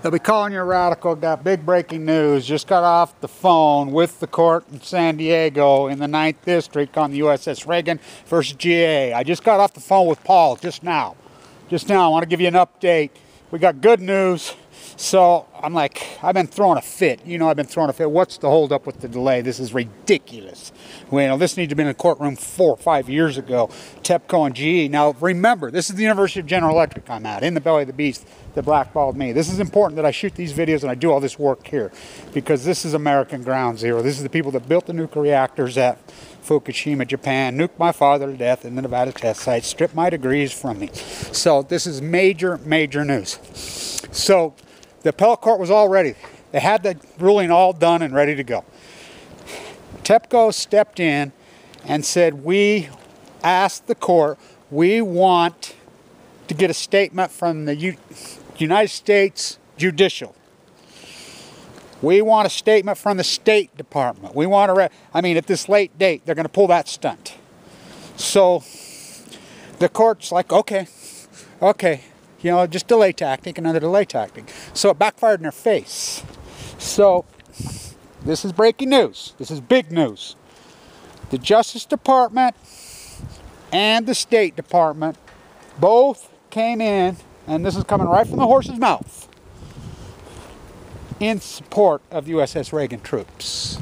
They'll be calling you a radical. Got big breaking news. Just got off the phone with the court in San Diego in the 9th District on the USS Reagan versus GE. I just got off the phone with Paul just now. I want to give you an update. We got good news. So I'm like, I've been throwing a fit. You know, I've been throwing a fit. What's the holdup with the delay? This is ridiculous. Well, you know, this needs to be in the courtroom 4 or 5 years ago. TEPCO and GE. Now, remember, this is the University of General Electric I'm at, in the belly of the beast that blackballed me. This is important that I shoot these videos and I do all this work here because this is American ground zero. This is the people that built the nuclear reactors at Fukushima, Japan, nuked my father to death in the Nevada test site, stripped my degrees from me. So this is major, major news. So the appellate court was all ready. They had the ruling all done and ready to go. TEPCO stepped in and said, we asked the court, we want to get a statement from the United States Judicial. We want a statement from the State Department. We want to, I mean, at this late date, they're going to pull that stunt. So the court's like, okay. You know, just delay tactic, another delay tactic. So it backfired in their face. So this is breaking news. This is big news. The Justice Department and the State Department both came in, and this is coming right from the horse's mouth, in support of the USS Reagan troops.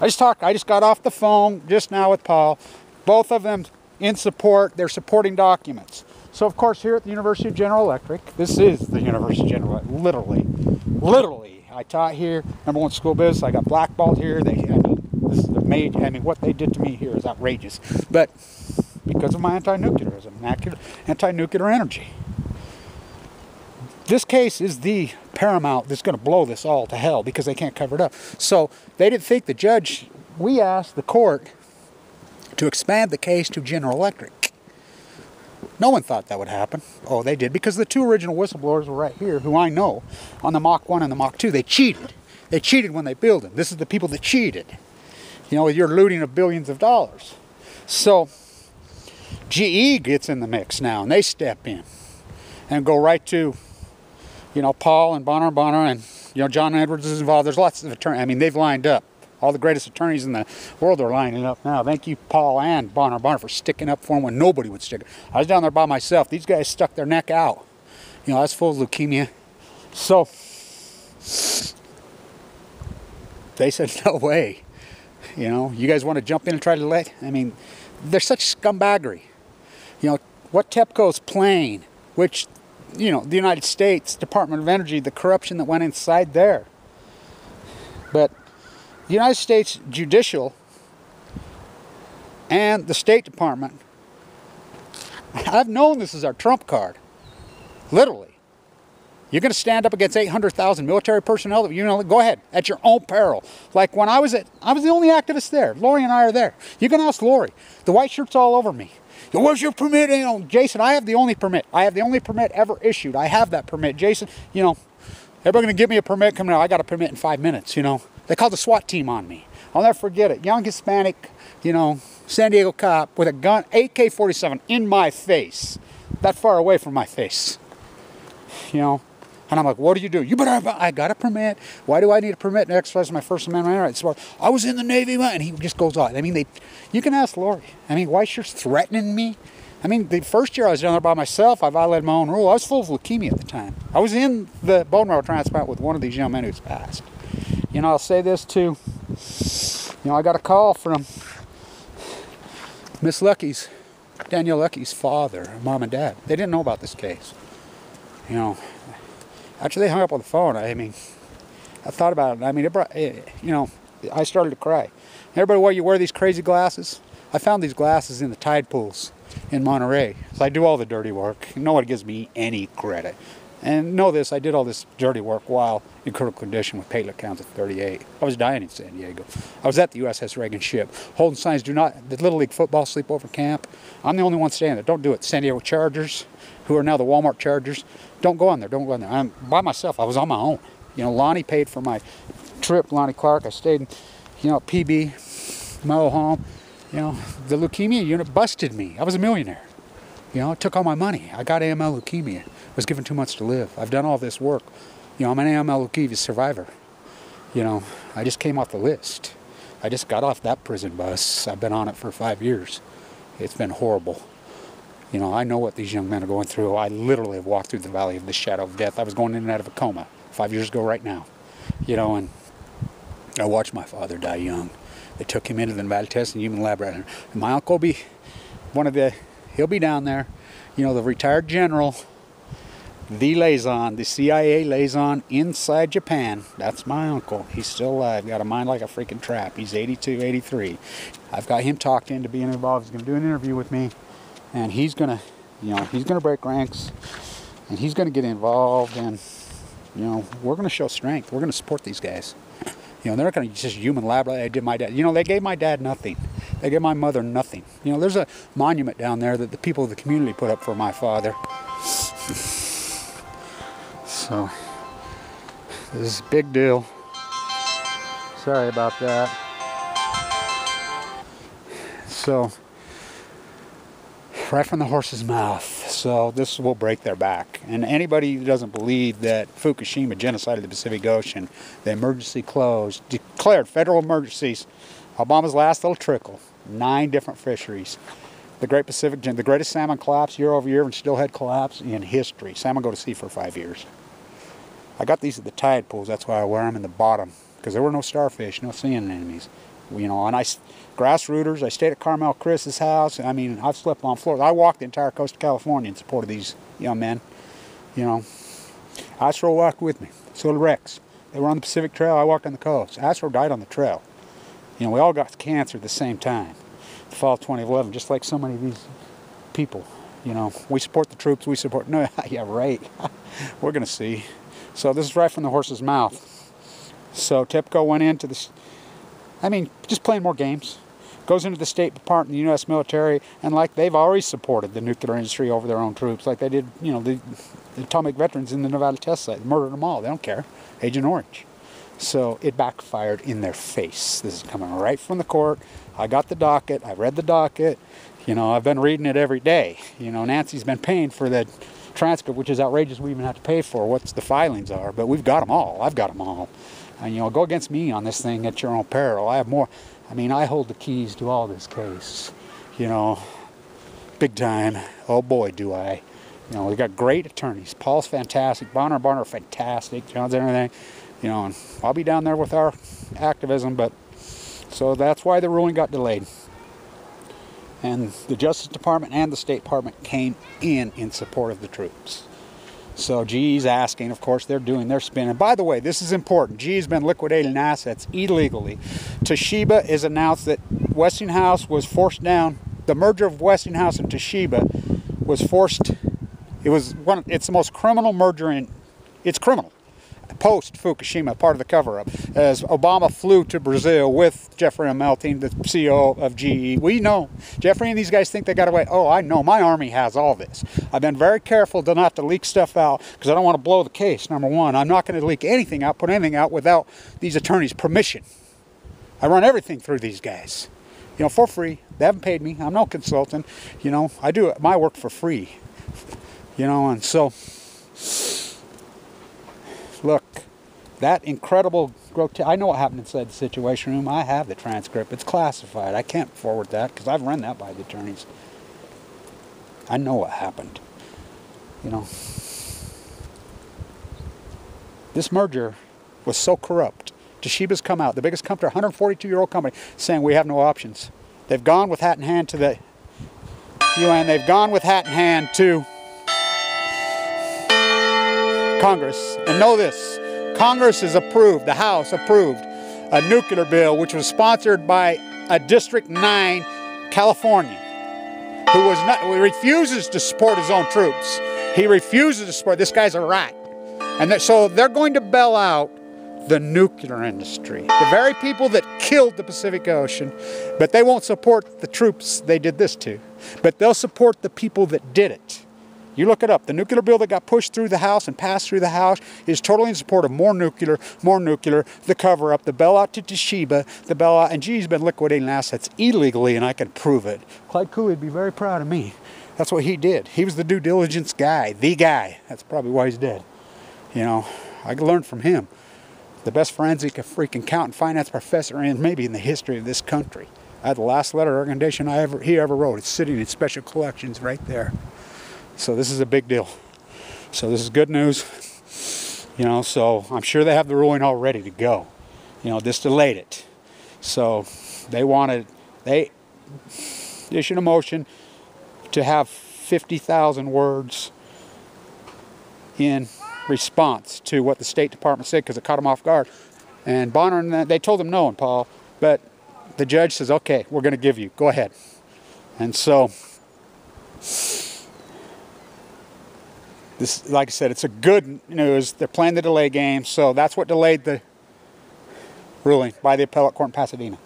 I just got off the phone just now with Paul. Both of them in support. They're supporting documents. So, of course, here at the University of General Electric, this is the University of General Electric, literally. I taught here, #1 school business. I got blackballed here. What they did to me here is outrageous. But because of my anti-nuclearism, anti-nuclear energy. This case is the paramount that's going to blow this all to hell because they can't cover it up. So they didn't think the judge, we asked the court to expand the case to General Electric. No one thought that would happen. Oh, they did, because the two original whistleblowers were right here, who I know, on the Mach 1 and the Mach 2. They cheated. They cheated when they built them. This is the people that cheated. You know, you're looting of billions of dollars. So GE gets in the mix now, and they step in and go right to, you know, Paul and Bonner, and, you know, John Edwards is involved. There's lots of attorneys. I mean, they've lined up. All the greatest attorneys in the world are lining up now. Thank you, Paul and Bonner for sticking up for him when nobody would stick up. I was down there by myself. These guys stuck their neck out. You know, I was full of leukemia. So they said, no way. You know, you guys want to jump in and try to let? I mean, they're such scumbaggery. You know, what TEPCO's playing, which, you know, the United States Department of Energy, the corruption that went inside there. But the United States Judicial and the State Department, I've known this is our trump card, literally. You're going to stand up against 800,000 military personnel, you know, go ahead, at your own peril. Like when I was the only activist there. Lori and I are there. You can ask Lori. The white shirt's all over me. Where's your permit? You know, Jason, I have the only permit. I have the only permit ever issued. I have that permit. Jason, you know, everybody going to give me a permit coming out. I got a permit in 5 minutes, you know. They called the SWAT team on me. I'll never forget it. Young Hispanic, you know, San Diego cop with a gun, AK-47, in my face. That far away from my face. You know, and I'm like, what do you do? You better have, I got a permit. Why do I need a permit to exercise my First Amendment rights? So I was in the Navy, and he just goes on. I mean, you can ask Lori. I mean, why is she threatening me? I mean, the first year I was down there by myself, I violated my own rule. I was full of leukemia at the time. I was in the bone marrow transplant with one of these young men who's passed. You know, I'll say this too, you know, I got a call from Miss Lucky's, Daniel Lucky's father, mom and dad. They didn't know about this case. You know, actually they hung up on the phone. I mean, I thought about it. I mean, you know, I started to cry. Everybody, why you wear these crazy glasses? I found these glasses in the tide pools in Monterey. So I do all the dirty work. Nobody gives me any credit. And know this, I did all this dirty work while in critical condition with platelet counts at 38. I was dying in San Diego. I was at the USS Reagan ship. Holding signs, do not, the Little League football sleepover camp. I'm the only one standing there. Don't do it. San Diego Chargers, who are now the Walmart Chargers, don't go on there. Don't go on there. I'm by myself. I was on my own. You know, Lonnie paid for my trip, Lonnie Clark. I stayed in, you know, PB, my old home. You know, the leukemia unit busted me. I was a millionaire. You know, it took all my money. I got AML leukemia. I was given 2 months to live. I've done all this work. You know, I'm an AML leukemia survivor. You know, I just came off the list. I just got off that prison bus. I've been on it for 5 years. It's been horrible. You know, I know what these young men are going through. I literally have walked through the valley of the shadow of death. I was going in and out of a coma 5 years ago right now. You know, and I watched my father die young. They took him into the Nevada test and human lab right here. And my uncle will be one of the, he'll be down there. You know, the retired general, the liaison, the CIA liaison inside Japan. That's my uncle. He's still alive. Got a mind like a freaking trap. He's 82, 83. I've got him talked into being involved. He's going to do an interview with me. And he's going to, you know, he's going to break ranks. And he's going to get involved. And, you know, we're going to show strength. We're going to support these guys. You know, they're not going to just human lab like I did my dad. You know, they gave my dad nothing. They gave my mother nothing. You know, there's a monument down there that the people of the community put up for my father. So, this is a big deal. Sorry about that. So, right from the horse's mouth. So this will break their back. And anybody who doesn't believe that Fukushima genocide of the Pacific Ocean, the emergency closed, declared federal emergencies, Obama's last little trickle, 9 different fisheries. The Great Pacific, the greatest salmon collapse year over year and still had collapse in history. Salmon go to sea for 5 years. I got these at the tide pools. That's why I wear them in the bottom, because there were no starfish, no sea anemones. You know, and I, grassrooters, I stayed at Carmel Chris's house. I mean, I've slept on floors. I walked the entire coast of California in support of these young men. You know, Astro walked with me. So did Rex. They were on the Pacific Trail. I walked on the coast. Astro died on the trail. You know, we all got cancer at the same time, the fall of 2011, just like so many of these people. You know, we support the troops. We support, no, yeah, right. We're going to see. So this is right from the horse's mouth. So TEPCO went into this. I mean, just playing more games. Goes into the State Department, the U.S. military, and like they've always supported the nuclear industry over their own troops, like they did, you know, the atomic veterans in the Nevada test site. Murdered them all. They don't care. Agent Orange. So it backfired in their face. This is coming right from the court. I got the docket. I read the docket. You know, I've been reading it every day. You know, Nancy's been paying for the transcript, which is outrageous we even have to pay for what the filings are, but we've got them all. I've got them all. And, you know, go against me on this thing at your own peril. I have more. I mean, I hold the keys to all this case, you know, big time. Oh, boy, do I. You know, we've got great attorneys. Paul's fantastic. Bonner, fantastic. John's everything. You know, and I'll be down there with our activism. But so that's why the ruling got delayed. And the Justice Department and the State Department came in support of the troops. So GE's asking, of course, they're doing their spin. And by the way, this is important. GE's been liquidating assets illegally. Toshiba has announced that Westinghouse was forced down. The merger of Westinghouse and Toshiba was forced. It was one. It's the most criminal merger in. It's criminal. Post Fukushima, part of the cover-up, as Obama flew to Brazil with Jeffrey Immelt, the CEO of GE. We know Jeffrey and these guys think they got away. Oh, I know. My army has all this. I've been very careful to not to leak stuff out because I don't want to blow the case. Number one, I'm not going to leak anything out, put anything out without these attorneys' permission. I run everything through these guys, you know, for free. They haven't paid me. I'm no consultant. You know, I do my work for free. You know, and so. Look, that incredible, grotesque, I know what happened inside the Situation Room. I have the transcript. It's classified. I can't forward that because I've run that by the attorneys. I know what happened. You know, this merger was so corrupt. Toshiba's come out, the biggest company, 142-year-old company, saying we have no options. They've gone with hat in hand to the UN. They've gone with hat in hand to Congress. And know this, Congress has approved, the House approved a nuclear bill which was sponsored by a District 9 Californian who was not, refuses to support his own troops. He refuses to support, this guy's a rat. And so they're going to bail out the nuclear industry, the very people that killed the Pacific Ocean, but they won't support the troops they did this to, but they'll support the people that did it. You look it up. The nuclear bill that got pushed through the House and passed through the House is totally in support of more nuclear, the cover-up, the bailout to Toshiba, the bailout, and GE's been liquidating assets illegally, and I can prove it. Clyde Cooley would be very proud of me. That's what he did. He was the due diligence guy, the guy. That's probably why he's dead. You know, I learned from him. The best forensic freaking account and finance professor and maybe in the history of this country. I had the last letter of recommendation he ever wrote. It's sitting in special collections right there. So this is a big deal. So this is good news. You know, so I'm sure they have the ruling all ready to go. You know, just delayed it. So they issued a motion to have 50,000 words in response to what the State Department said because it caught them off guard. And Bonner and they told them no, and Paul, but the judge says, okay, we're going to give you. Go ahead. And so, this, like I said, it's a good news. They're playing the delay game, so that's what delayed the ruling by the appellate court in Pasadena.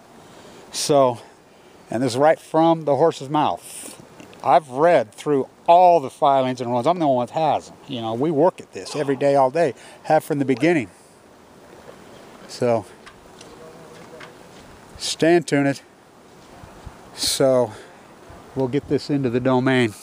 So, and this is right from the horse's mouth. I've read through all the filings and rulings. I'm the one that has them. You know, we work at this every day, all day, have from the beginning. So, stand tuned. So, we'll get this into the domain.